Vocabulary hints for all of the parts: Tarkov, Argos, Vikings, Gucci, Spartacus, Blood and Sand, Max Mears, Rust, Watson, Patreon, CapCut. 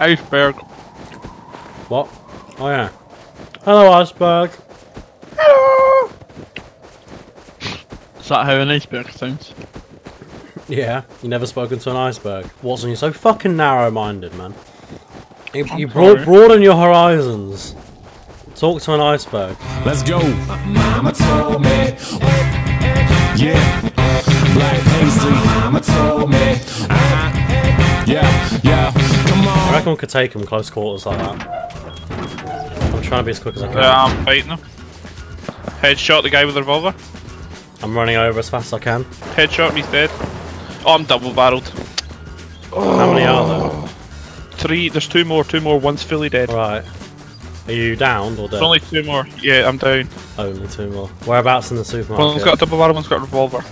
Iceberg. What? Oh yeah. Hello, iceberg. Hello. Is that how an iceberg sounds? Yeah, you never spoken to an iceberg. Watson, you're so fucking narrow-minded, man. You broaden your horizons. Talk to an iceberg. Let's go. Mama told me. Yeah. Black paisley. Mama told me. Yeah, yeah. Come on. I reckon we could take him close quarters like that. I'm trying to be as quick as I can. Yeah, I'm fighting him. Headshot the guy with the revolver. I'm running over as fast as I can. Headshot, he's dead. Oh, I'm double-barreled. Oh. How many are there? Three. There's two more. One's fully dead. Right. Are you downed or dead? There's only two more. Yeah, I'm down. Only two more. Whereabouts in the supermarket? One's got a double barrel, one's got a revolver.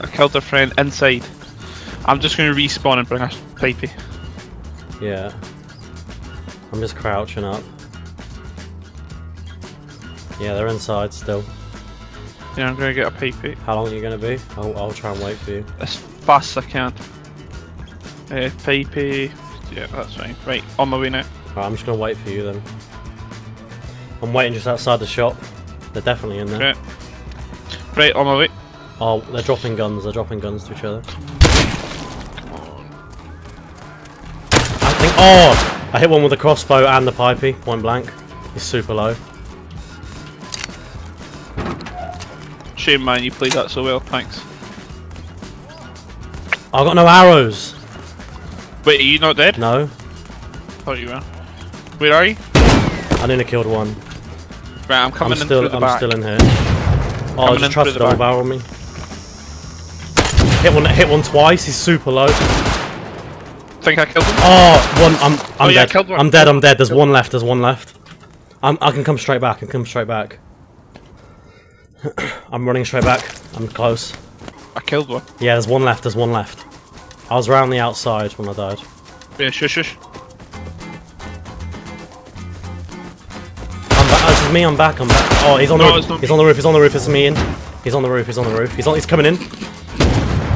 I killed their friend inside. I'm just going to respawn and bring a pipey. Yeah. I'm just crouching up. Yeah, they're inside still. Yeah, I'm going to get a pipey. How long are you going to be? I'll try and wait for you. As fast as I can. Pipey. Yeah, that's fine. Right, on my way now. Right, I'm just going to wait for you then. I'm waiting just outside the shop. They're definitely in there. Right, on my way. Oh, they're dropping guns. They're dropping guns to each other. Come on. I think... Oh! I hit one with a crossbow and the pipey. Point blank. He's super low. Shame, man. You played that so well. Thanks. I got no arrows. Wait, are you not dead? No. I thought you were. Where are you? I nearly killed one. Right, I'm coming in through the back. I'm still in here. Oh, I just tried to double barrel me. Hit one twice, he's super low. Think I killed him? Oh, one, I'm dead. Yeah, I'm dead, there's one left, I can come straight back, I'm running straight back, I'm close. I killed one. Yeah, there's one left. I was round the outside when I died. Yeah, shush. Me, I'm back. Oh, he's on the roof. He's on the roof. It's me in. He's on the roof. He's coming in.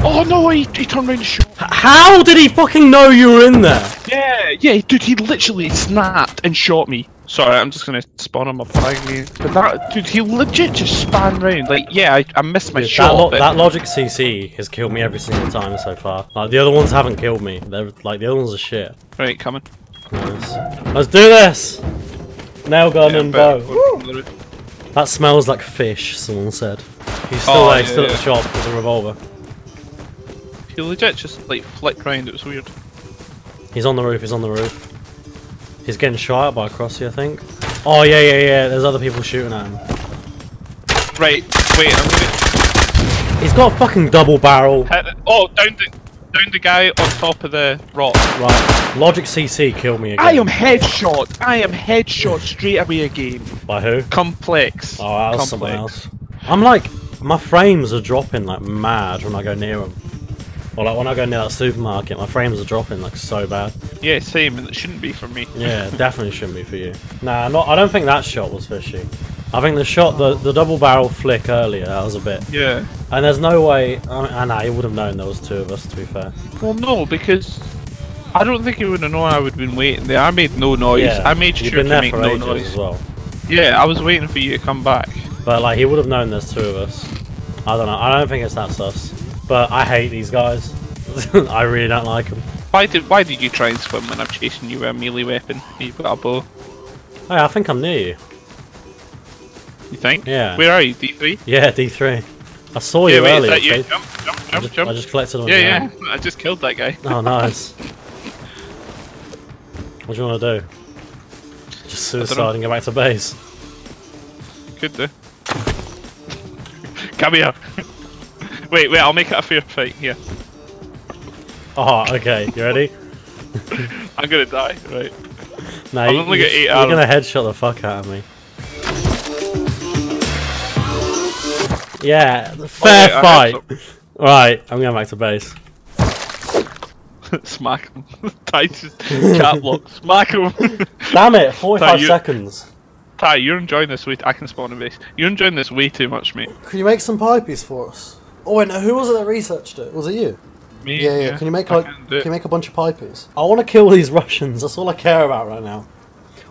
Oh no! He turned around and shot. How did he fucking know you were in there? Yeah, dude. He literally snapped and shot me. Sorry, I'm just gonna spawn him a flag. But that dude, he legit just spanned round. Like, yeah, I missed my shot. That logic CC has killed me every single time so far. Like the other ones haven't killed me. They're like the other ones are shit. Right, coming. Nice. Let's do this. Nail gun and bow. That smells like fish, someone said. He's still there, still at the shop with a revolver. He legit just like flicked round, it was weird. He's on the roof. He's getting shot at by a crossy, I think. Oh yeah, there's other people shooting at him. Right, wait, I'm gonna... He's got a fucking double barrel. Oh, down the guy on top of the rock. Right. Logic CC killed me again. I am headshot straight away again. By who? Complex. Oh, that was someone else. I'm like, my frames are dropping like mad when I go near them. Or like when I go near that supermarket, my frames are dropping like so bad. Yeah, same, and it shouldn't be for me. Yeah, definitely shouldn't be for you. Nah, I don't think that shot was fishy. I think the shot, the double barrel flick earlier, that was a bit... Yeah. And there's no way... I would have known there was two of us, to be fair. Well, no, because... I don't think he would have known I would have been waiting there. I made no noise. Yeah, I made sure to make no noise. As well. Yeah, I was waiting for you to come back. But, like, he would have known there's two of us. I don't know. I don't think it's that sus. But I hate these guys. I really don't like them. Why did you try and swim when I'm chasing you with a melee weapon? You've got a bow. Hey, I think I'm near you. You think? Yeah. Where are you? D3? Yeah, D3. I saw you earlier. Is that you? Jump. I just collected on you. Yeah. I just killed that guy. Oh, nice. What do you want to do? Just suicide and go back to base. Could do. Come here. Wait, I'll make it a fair fight. Here. Oh, okay. You ready? I'm gonna die. Right. No, I'm only got 8 arrows. You're gonna headshot the fuck out of me. Yeah, fair fight. Right, I'm going back to base. Smack him. Cat block. Smack him. Damn it, 45 seconds. Ty, you're enjoying this way. I can spawn in base. You're enjoying this way too much, mate. Could you make some pipies for us? Oh, and who was it that researched it? Was it you? Me? Yeah, yeah. Can you make like, can you make a bunch of pipers? I want to kill these Russians. That's all I care about right now.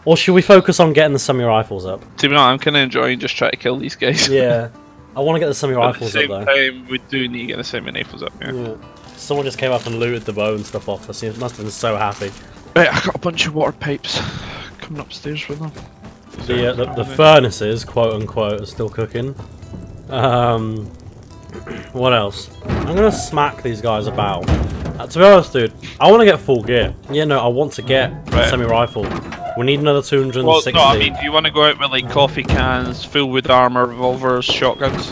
Or should we focus on getting the semi-rifles up? To be honest, I'm kind of enjoying just trying to kill these guys. Yeah. I want to get the semi-rifles up, though. At the same time, we do need to get the semi-rifles up, yeah. Someone just came up and looted the bow and stuff off us. He must have been so happy. Right, I got a bunch of water pipes coming upstairs with them. The furnaces, quote-unquote, are still cooking. What else? I'm going to smack these guys about. To be honest, dude, I want to get full gear. Yeah, no, I want to get semi-rifle. We need another 260. Well, no, I mean, do you want to go out with like coffee cans, filled with armor, revolvers, shotguns?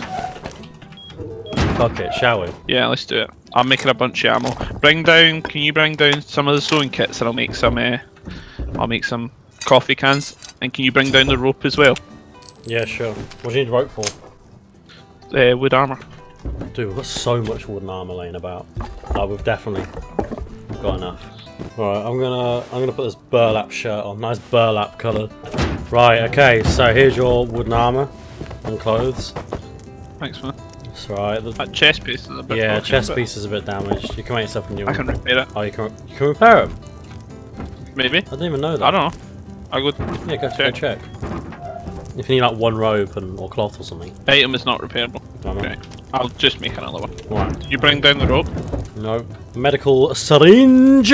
Fuck it, shall we? Yeah, let's do it. I'm making a bunch of ammo. Bring down. Can you bring down some of the sewing kits, and I'll make some. I'll make some coffee cans. And can you bring down the rope as well? Yeah, sure. What do you need rope for? Wood armor. Dude, we've got so much wooden armor laying about. Oh, we've definitely got enough. Right, I'm gonna put this burlap shirt on, nice burlap coloured. Right, okay, so here's your wooden armour and clothes. Thanks, man. That's right. That chest piece is a bit damaged. Yeah, chest piece is a bit damaged. You can make yourself a new one. I can repair it. Oh, you can repair it? Maybe. I didn't even know that. I don't know. I'll go check. If you need like one rope or cloth or something. Item is not repairable. Okay. I'll just make another one. Right. Did you bring down the rope? No. Medical syringe!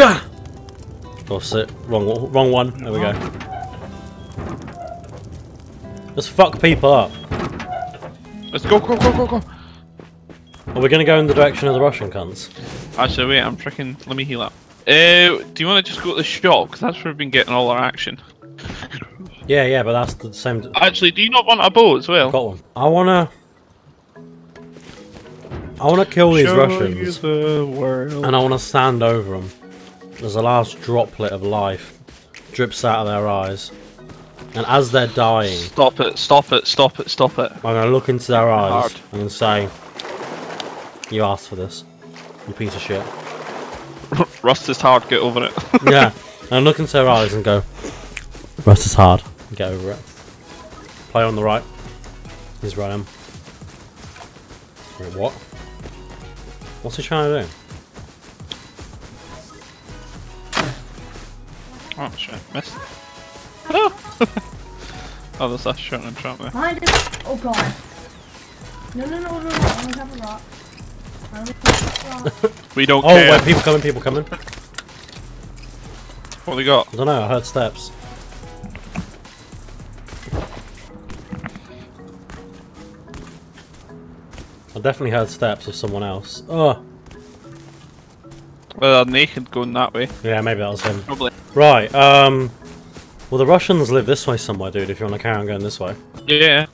Oh shit, wrong one. There we go. Let's fuck people up. Let's go. Are we gonna go in the direction of the Russian cunts? Actually, wait, I'm freaking. Let me heal up. Do you want to just go to the shop? Because that's where we've been getting all our action. yeah, but that's the same. Actually, do you not want a bow as well? Got one. I wanna kill these Russians, and I wanna stand over them. There's a large droplet of life drips out of their eyes, and as they're dying, stop it. I'm gonna look into their eyes and say, "You asked for this, you piece of shit." Rust is hard. Get over it. Yeah, and look into their eyes and go, "Rust is hard. Get over it." Play on the right. Here's where I am. Wait, what? What's he trying to do? Oh shit, missed. Oh, there's that shot and trap there. Oh god. No, I only have a rock. We don't care. Oh, wait, people coming. What we got? I don't know, I heard steps. I definitely heard steps of someone else. Oh. Well, they're naked going that way. Yeah, maybe that was him. Probably. Right, well, the Russians live this way somewhere, dude, if you want to carry on going this way. Yeah.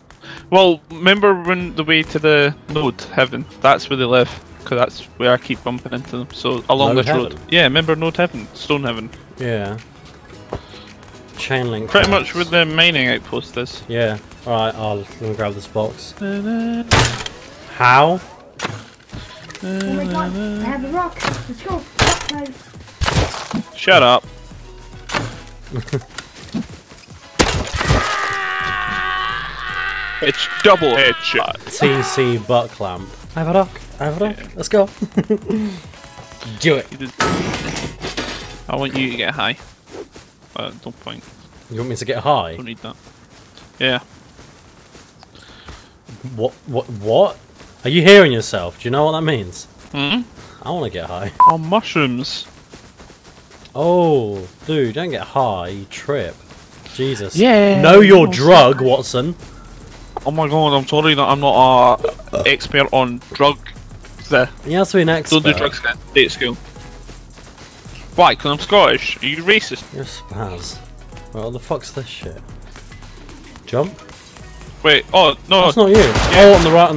Well, remember when the way to the Node Heaven? That's where they live, because that's where I keep bumping into them. So, along this road. Yeah, remember Node Heaven? Stone Heaven. Yeah. Chain link. Pretty much where the mining outpost is. Yeah. Alright, let me grab this box. How? Oh my god, I have a rock. Let's go. Shut up. It's double headshot. TC butt clamp. I have a rock. Yeah. Let's go. Do it. I want you to get high. Don't point. You want me to get high? Don't need that. Yeah. What? Are you hearing yourself? Do you know what that means? I want to get high. Oh, mushrooms. Oh, dude, don't get high, you trip. Jesus. Yeah. Know your drug, Watson. Oh my god, I'm sorry that I'm not an expert on drug. You have to be an expert. Don't do drugs at school. Why? Because I'm Scottish. Are you racist? You're spaz. Well, what the fuck's this shit? Jump? Wait, oh, no. That's not you. Yeah. Oh, on the right.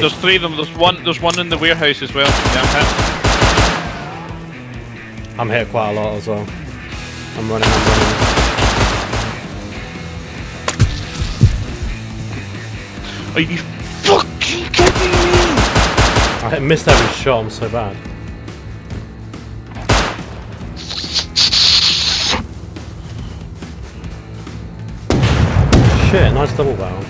There's three of them. There's one in the warehouse as well. Yeah, I'm hit quite a lot as well. I'm running. Are you fucking kidding me? I missed every shot. I'm so bad. Shit! Nice double barrel.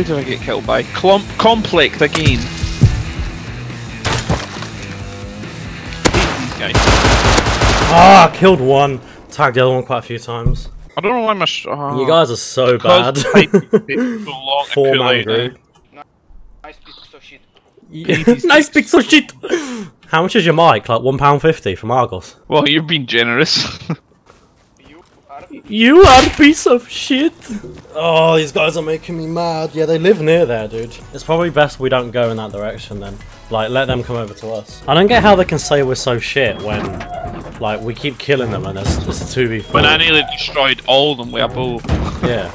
Who did I get killed by? Conflict again. These guys. Ah, killed one. Tagged the other one quite a few times. I don't know why my you guys are so bad. Four-man group. Nice piece of shit. Yeah. Nice piece of shit. How much is your mic? Like £1.50 from Argos. Well, you've been generous. You are a piece of shit! Oh, these guys are making me mad. Yeah, they live near there, dude. It's probably best we don't go in that direction then. Like, let them come over to us. I don't get how they can say we're so shit when, like, we keep killing them and it's a 2v4. When I nearly destroyed all of them with a bow. Yeah.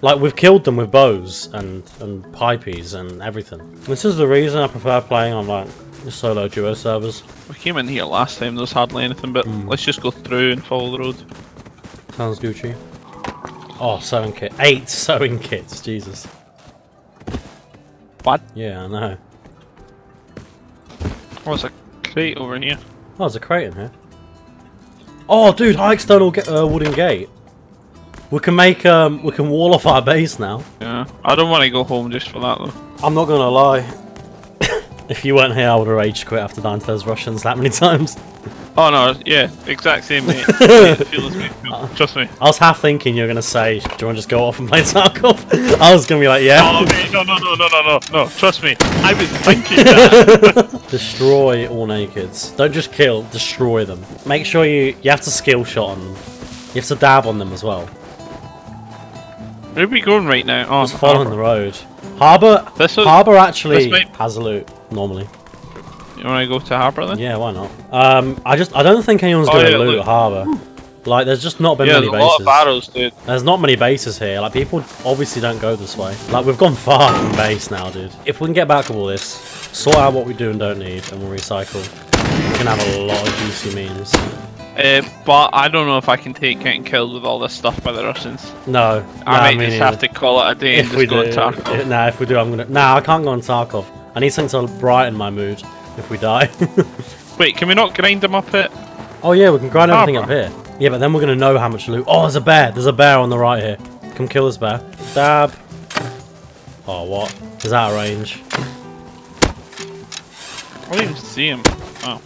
Like, we've killed them with bows and pipies and everything. This is the reason I prefer playing on, like, solo duo servers. We came in here last time, there was hardly anything, but let's just go through and follow the road. Sounds Gucci. Oh, sewing kit. 8 sewing kits, Jesus. What? Yeah, I know. Oh, there's a crate over here. Oh, there's a crate in here. Oh, dude, high external wooden gate. We can make, we can wall off our base now. Yeah, I don't want to go home just for that, though. I'm not gonna lie. If you weren't here, I would have rage quit after dying to those Russians that many times. Oh no, yeah, exact same mate. Trust me. I was half thinking you were going to say, do you want to just go off and play Tarkov? I was going to be like, yeah. No, mate, no, trust me. I was thinking that. Destroy all nakeds. Don't just kill, destroy them. Make sure you have to skill shot on them. You have to dab on them as well. Where are we going right now? Oh, just following the road. Harbour actually has loot, normally. You want to go to Harbour then? Yeah, why not? I don't think anyone's going to loot Harbour. Like, there's just not been many bases. Yeah, a lot of barrels, dude. There's not many bases here. Like, people obviously don't go this way. Like, we've gone far from base now, dude. If we can get back to all this, sort out what we do and don't need, and we'll recycle. We can have a lot of juicy memes. But I don't know if I can take getting killed with all this stuff by the Russians. No. I might just have to call it a day and just go on Tarkov. Nah, if we do, I'm going to... Nah, I can't go on Tarkov. I need something to brighten my mood. If we die. Wait, can we not grind them up here? Oh yeah, we can grind everything up here. Yeah, but then we're going to know how much loot. Oh, there's a bear. There's a bear on the right here. Come kill this bear. Dab. Oh, what? Is that a range? I don't even see him. Oh.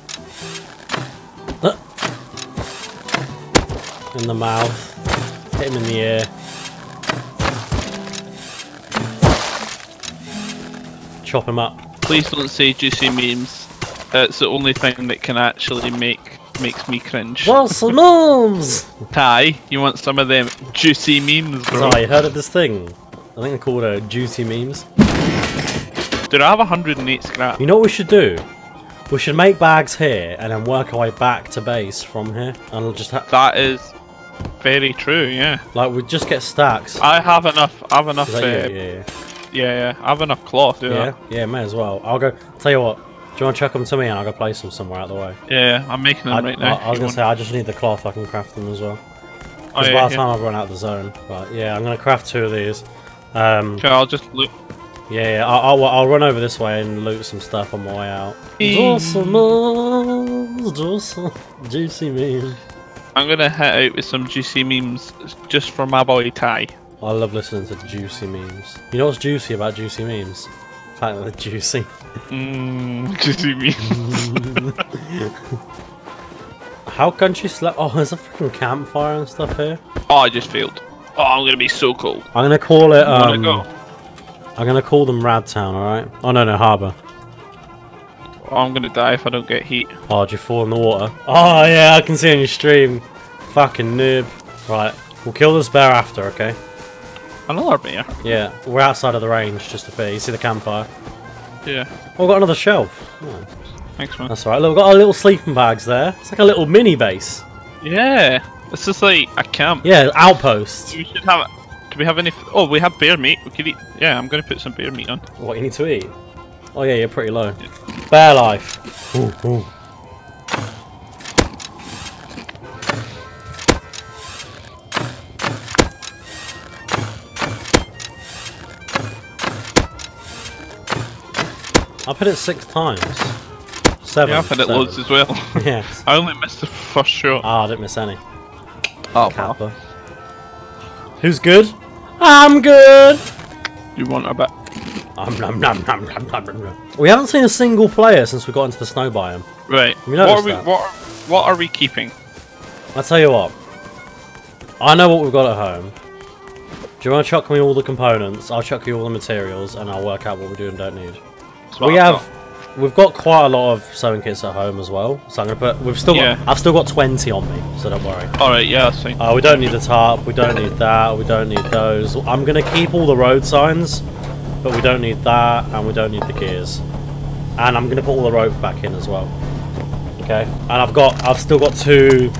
In the mouth. Hit him in the ear. Chop him up. Please don't say juicy memes. It's the only thing that can actually makes me cringe. What's some memes? Ty, you want some of them juicy memes, bro? Ty, you heard of this thing? I think they called it juicy memes. Dude, I have 108 scrap. You know what we should do? We should make bags here and then work our way back to base from here, and we'll just that is very true, yeah. Like we just get stacks. I have enough. I have enough. Yeah, I have enough cloth, yeah, may as well. I'll go, tell you what, do you want to chuck them to me and I'll go place them somewhere out the way? Yeah, I'm making them right now. I was going to say, I just need the cloth, I can craft them as well. Because by the time I've run out of the zone. But yeah, I'm going to craft 2 of these. Okay, I'll just loot. Yeah, I'll run over this way and loot some stuff on my way out. Juicy memes. I'm going to head out with some juicy memes just for my boy Ty. I love listening to juicy memes. You know what's juicy about juicy memes? The fact that they're juicy. Juicy memes. How can she sleep? Oh, there's a freaking campfire and stuff here. Oh, I just failed. Oh, I'm gonna be so cool. I'm gonna call it. I'm gonna call them Rad Town. All right. Oh no, Harbour. Oh, I'm gonna die if I don't get heat. Oh, did you fall in the water? Oh yeah, I can see on your stream. Fucking noob. Right, we'll kill this bear after, okay? Another bear? Yeah, we're outside of the range just a bit. You see the campfire? Yeah. Oh, we've got another shelf. Oh. Thanks, man. That's alright. Look, we've got our little sleeping bags there. It's like a little mini base. Yeah. It's just like a camp. Yeah, outpost. We should have... Do we have any... Oh, we have bear meat. We could eat... Yeah, I'm going to put some bear meat on. What, you need to eat? Oh, yeah, you're pretty low. Yeah. Bear life. Ooh, ooh. I've hit it 6 times. 7. Yeah, I've hit it loads as well. Yeah. I only missed the first shot. Ah, I didn't miss any. Oh, Kappa. Who's good? I'm good! You want a bit? Nom, nom, nom, nom, nom, nom. We haven't seen a single player since we got into the snow biome. Right. What are we keeping? I tell you what. I know what we've got at home. Do you want to chuck me all the components? I'll chuck you all the materials, and I'll work out what we do and don't need. Smart, we've got quite a lot of sewing kits at home as well. So I'm gonna put. I've still got 20 on me, so don't worry. All right. Yeah. That's fine. We don't need the tarp. We don't need that. We don't need those. I'm gonna keep all the road signs, but we don't need that, and we don't need the gears. And I'm gonna put all the rope back in as well. Okay. And I've still got two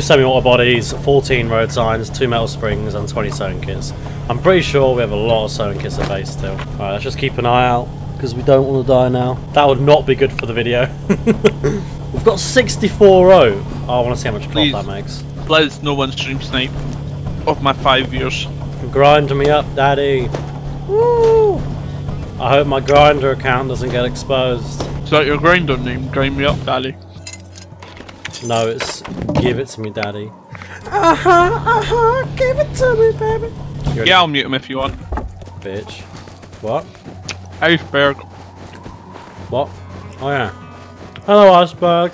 semi-water bodies, 14 road signs, 2 metal springs, and 20 sewing kits. I'm pretty sure we have a lot of sewing kits at base still. Alright, let's just keep an eye out, because we don't want to die now. That would not be good for the video. We've got 64 rope. Oh, I want to see how much cloth that makes. Please, no one stream snipe of my 5 years. Grind me up, daddy. Woo! I hope my grinder account doesn't get exposed. Is that your grinder name? Grind me up, daddy. No, it's give it to me, daddy. Give it to me, baby. Yeah, I'll mute him if you want. Bitch. What? Iceberg. What? Oh, yeah. Hello, Iceberg.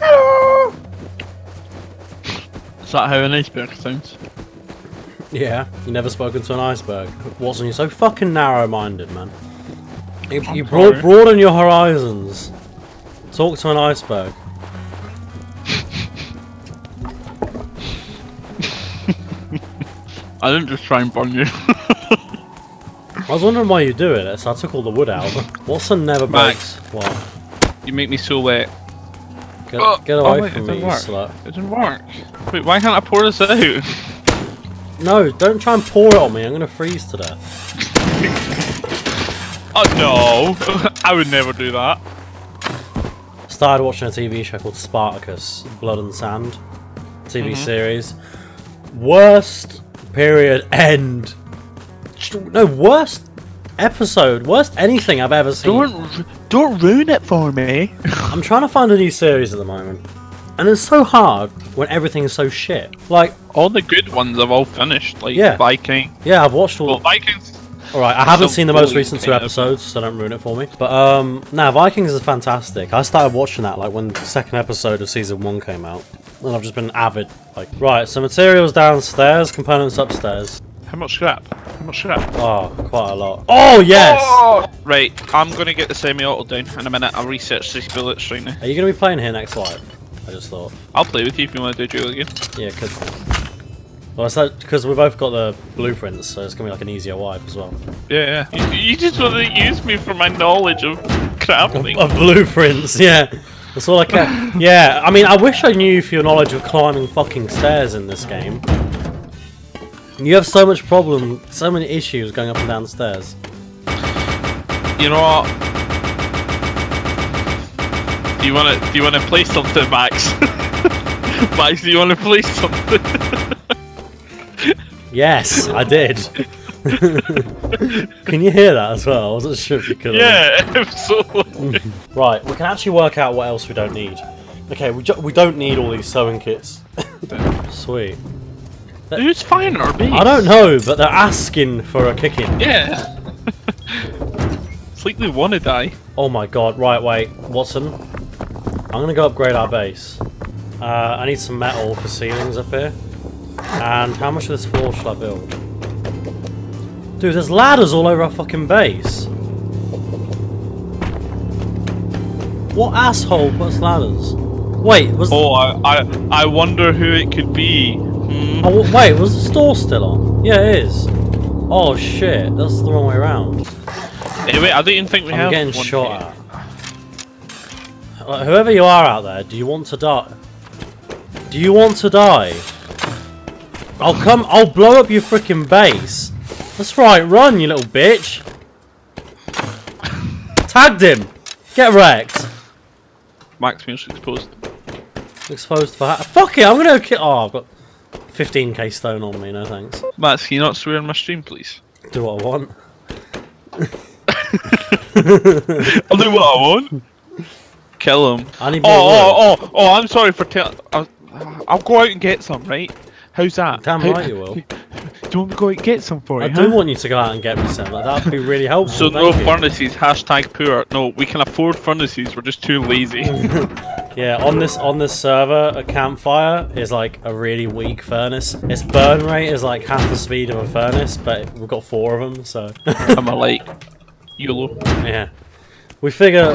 Hello! Is that how an iceberg sounds? Yeah, you never spoken to an iceberg. Watson, you're so fucking narrow-minded, man. You broaden your horizons. Talk to an iceberg. I didn't just try and burn you. I was wondering why you do it, so I took all the wood out. Watson never breaks. What? You make me so wet. Get away from me, you slut. It didn't work. Wait, why can't I pour this out? No, don't try and pour it on me, I'm gonna freeze to death. Oh no! I would never do that. Started watching a TV show called Spartacus, Blood and Sand. TV series. Worst period end. No, worst episode, worst anything I've ever seen. Don't ruin it for me. I'm trying to find a new series at the moment, and it's so hard when everything is so shit. Like all the good ones have all finished. Like Vikings. Yeah, I've watched all. Well, Vikings. All right, I haven't seen the most recent 2 episodes, so don't ruin it for me. But now Vikings is fantastic. I started watching that like when the 2nd episode of season 1 came out. And I've just been avid, like... Right, so materials downstairs, components upstairs. How much scrap? How much scrap? Oh, quite a lot. Oh, yes! Oh! Right, I'm gonna get the semi-auto down in a minute. I'll research these bullets right now. Are you gonna be playing here next live? I just thought. I'll play with you if you want to do duel again. Yeah, because... Well, it's like... Because we've both got the blueprints, so it's gonna be like an easier wipe as well. Yeah, yeah. You just want to use me for my knowledge of crafting. Of blueprints, yeah. That's all I care. Yeah, I mean, I wish I knew for your knowledge of climbing fucking stairs in this game. You have so much problem, so many issues going up and down the stairs. You know what? Do you want to play something, Max? Max, do you want to play something? Yes, I did. Can you hear that as well? I wasn't sure if you could. Yeah, absolutely. Right, we can actually work out what else we don't need. Okay, we don't need all these sewing kits. Sweet. Who's fine or bees? I don't know, but they're asking for a kicking. Yeah. It's like they want to die. Oh my god! Right, wait, Watson. I'm gonna go upgrade our base. I need some metal for ceilings up here. And how much of this floor should I build? Dude, there's ladders all over our fucking base. What asshole puts ladders? Wait, was... Oh, I wonder who it could be. Mm. Oh, wait, was the store still on? Yeah, it is. Oh, shit, that's the wrong way around. Hey, wait, I didn't even think we have one. I'm getting shot at. Like, whoever you are out there, do you want to die? Do you want to die? I'll blow up your freaking base. That's right, run, you little bitch! Tagged him! Get wrecked! Max Mears exposed. Exposed for that. Fuck it, I'm gonna kill. Oh, I've got 15k stone on me, no thanks. Max, can you not swear on my stream, please? Do what I want. I'll do what I want! Kill him. I need more I'm sorry for I'll go out and get some, right? How's that? Damn right you will. Do you want me to go and get some for you? I do want you to go out and get me some. Like, that'd be really helpful. So no furnaces. Hashtag poor. No, we can afford furnaces. We're just too lazy. Yeah, on this server, a campfire is like a really weak furnace. Its burn rate is like half the speed of a furnace, but we've got 4 of them, so. I'm a like YOLO. Yeah, we figure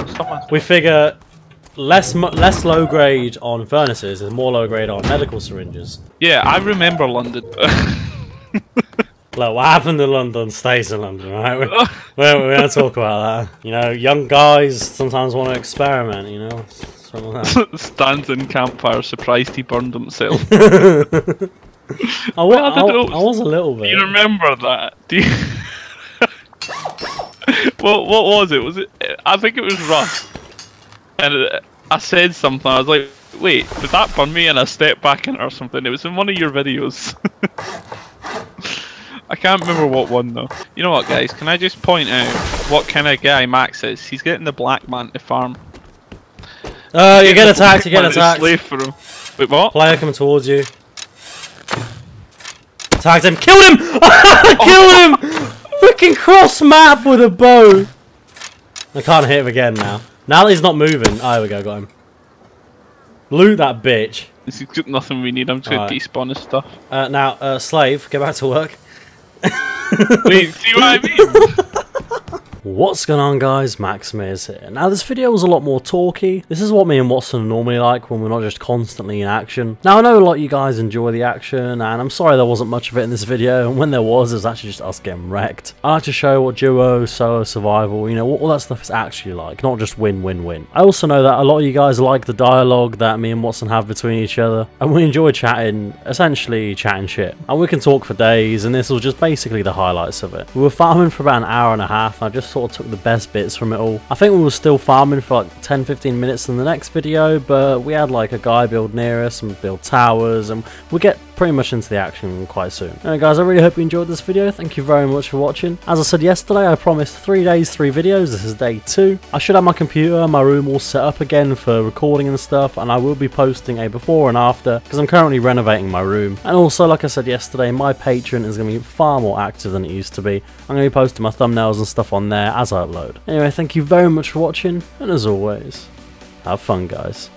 less low grade on furnaces and more low grade on medical syringes. Yeah, I remember London. Look, what happened in London stays in London, right? We're going to talk about that. You know, young guys sometimes want to experiment, you know? Stands in campfire, surprised he burned himself. I was a little bit. Do you remember that? Do you... Well, what was it? I think it was Rust. And I said something, I was like, wait, did that burn me? And I stepped back in it or something. It was in one of your videos. I can't remember what one though. You know what, guys? Can I just point out what kind of guy Max is? He's getting the black man to farm. Oh, you get attacked! You get attacked! Slave for him. Wait, what? Player coming towards you. Attacked him! Killed him! Killed him! Fucking cross map with a bow. I can't hit him again now. Now that he's not moving. Oh, there we go. Got him. Loot that bitch. This is nothing we need. I'm just gonna despawn his stuff. Now, slave, get back to work. Wait, see what I mean? What's going on, guys? Max Mears here. Now, this video was a lot more talky. This is what me and Watson are normally like when we're not just constantly in action. Now, I know a lot of you guys enjoy the action, and I'm sorry there wasn't much of it in this video, and when there was, it was actually just us getting wrecked. I like to show what duo, solo, survival, you know, what all that stuff is actually like, not just win-win-win. I also know that a lot of you guys like the dialogue that me and Watson have between each other, and we enjoy chatting, essentially chatting shit. And we can talk for days, and this was just basically the highlights of it. We were farming for about an hour and a half, and I just sort of took the best bits from it all. I think we were still farming for like 10-15 minutes in the next video, but we had like a guy build near us and build towers, and we'll get pretty much into the action quite soon. Anyway guys, I really hope you enjoyed this video. Thank you very much for watching. As I said yesterday, I promised 3 days, 3 videos. This is day 2. I should have my computer and my room all set up again for recording and stuff, and I will be posting a before and after because I'm currently renovating my room. And also, like I said yesterday, my Patreon is going to be far more active than it used to be. I'm going to be posting my thumbnails and stuff on there as I upload. Anyway, thank you very much for watching, and as always, have fun guys.